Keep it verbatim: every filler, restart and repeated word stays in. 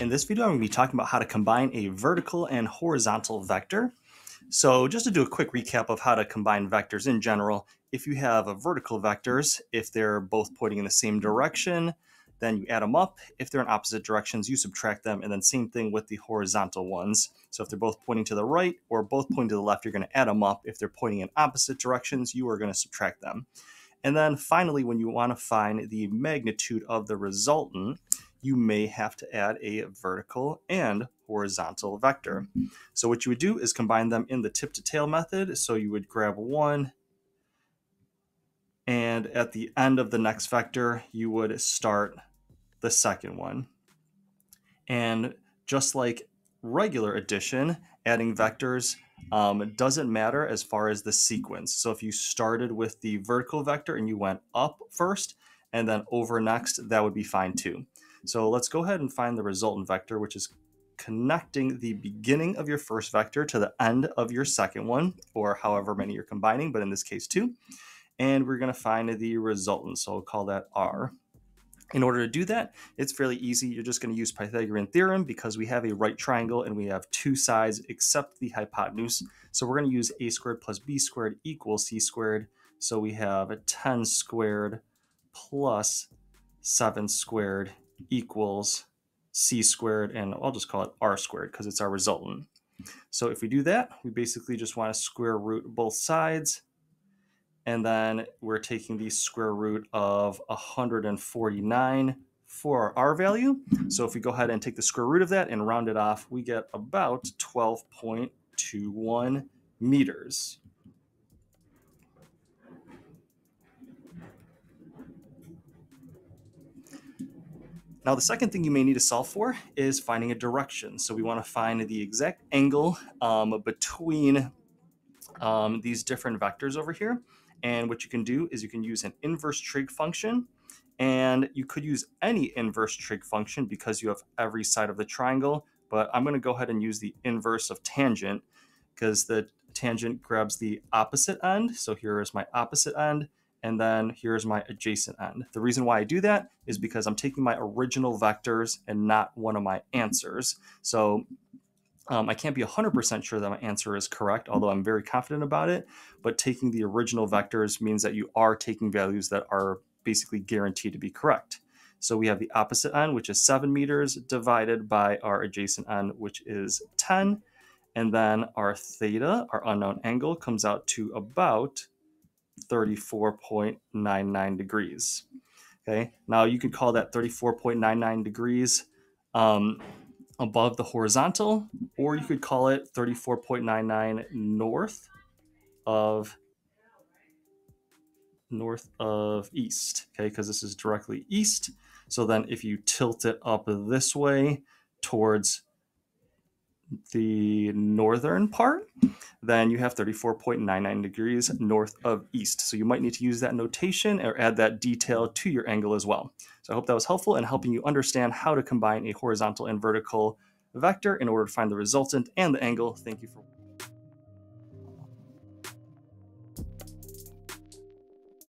In this video, I'm going to be talking about how to combine a vertical and horizontal vector. So just to do a quick recap of how to combine vectors in general, if you have a vertical vectors, if they're both pointing in the same direction, then you add them up. If they're in opposite directions, you subtract them. And then same thing with the horizontal ones. So if they're both pointing to the right or both pointing to the left, you're going to add them up. If they're pointing in opposite directions, you are going to subtract them. And then finally, when you want to find the magnitude of the resultant, you may have to add a vertical and horizontal vector. So what you would do is combine them in the tip to tail method. So you would grab one, and at the end of the next vector, you would start the second one. And just like regular addition, adding vectors um, doesn't matter as far as the sequence. So if you started with the vertical vector and you went up first and then over next, that would be fine too. So let's go ahead and find the resultant vector, which is connecting the beginning of your first vector to the end of your second one, or however many you're combining, but in this case two. And we're going to find the resultant, so I'll call that R. In order to do that, it's fairly easy. You're just going to use Pythagorean theorem because we have a right triangle and we have two sides except the hypotenuse. So we're going to use a squared plus b squared equals c squared. So we have ten squared plus seven squared equals c squared, and I'll just call it r squared because it's our resultant. So if we do that, we basically just want to square root both sides, and then we're taking the square root of one hundred forty-nine for our R value. So if we go ahead and take the square root of that and round it off, we get about twelve point two one meters. Now, the second thing you may need to solve for is finding a direction. So we want to find the exact angle um, between um, these different vectors over here. And what you can do is you can use an inverse trig function, and you could use any inverse trig function because you have every side of the triangle. But I'm going to go ahead and use the inverse of tangent because the tangent grabs the opposite end. So here is my opposite end, and then here's my adjacent end. The reason why I do that is because I'm taking my original vectors and not one of my answers. So Um, I can't be one hundred percent sure that my answer is correct, although I'm very confident about it. But taking the original vectors means that you are taking values that are basically guaranteed to be correct. So we have the opposite end, which is seven meters, divided by our adjacent end, which is ten. And then our theta, our unknown angle, comes out to about thirty-four point nine nine degrees. Okay, now you could call that thirty-four point nine nine degrees Um, above the horizontal, or you could call it thirty-four point nine nine north of north of east, okay, because this is directly east. So then if you tilt it up this way towards the northern part, then you have thirty-four point nine nine degrees north of east. So you might need to use that notation or add that detail to your angle as well. So I hope that was helpful in helping you understand how to combine a horizontal and vertical vector in order to find the resultant and the angle. Thank you for watching.